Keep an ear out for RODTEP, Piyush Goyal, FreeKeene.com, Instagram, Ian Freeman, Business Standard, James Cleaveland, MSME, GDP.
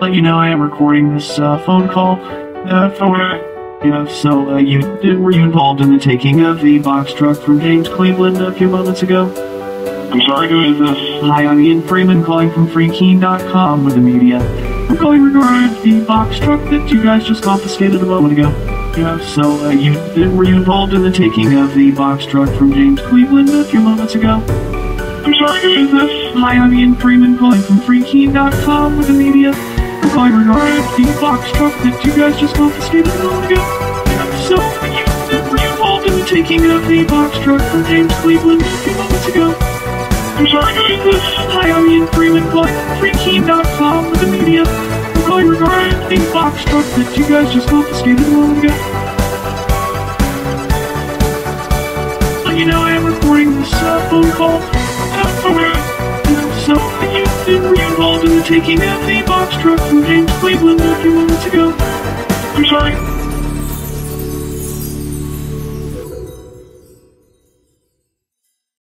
let you know I am recording this phone call were you involved in the taking of the box truck from James Cleaveland a few moments ago? I'm sorry, who is this? Hi, I'm Ian Freeman calling from FreeKeene.com with the media. I'm calling regarding the box truck that you guys just confiscated a moment ago. Were you involved in the taking of the box truck from James Cleaveland a few moments ago? I'm sorry, who is this? Hi, I'm Ian Freeman calling from FreeKeene.com with the media. I'm calling regarding the box truck that you guys just confiscated a moment ago. Were you involved in the taking of the box truck from James Cleaveland a few moments ago? I'm sorry, who is this? Hi, I'm Ian Freeman calling from FreeKeene.com with the media. I'm calling regarding the box truck that you guys just confiscated a moment ago. You know, I am recording this phone call were you involved in the taking of the box truck from James Cleaveland a few moments ago? I'm sorry.